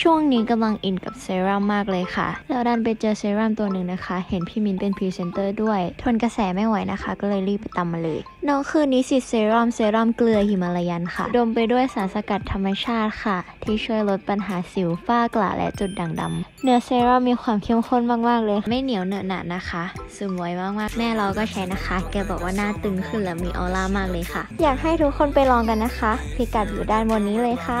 ช่วงนี้กำลังอินกับเซรั่มมากเลยค่ะแล้วดันไปเจอเซรั่มตัวหนึ่งนะคะเห็นพี่มินเป็นพรีเซนเตอร์ด้วยทนกระแสไม่ไหวนะคะก็เลยรีบไปตามมาเลยน้องคือนิสิตเซรั่มเกลือหิมาลายันค่ะดมไปด้วยสารสกัดธรรมชาติค่ะที่ช่วยลดปัญหาสิวฝ้ากระและจุดด่างดำเนื้อเซรั่มมีความเข้มข้นมากๆเลยไม่เหนียวเหนอะหนะนะคะซึมไวมากๆแม่เราก็ใช้นะคะแกบอกว่าหน้าตึงขึ้นและมีออร่ามากเลยค่ะอยากให้ทุกคนไปลองกันนะคะพิกัดอยู่ด้านบนนี้เลยค่ะ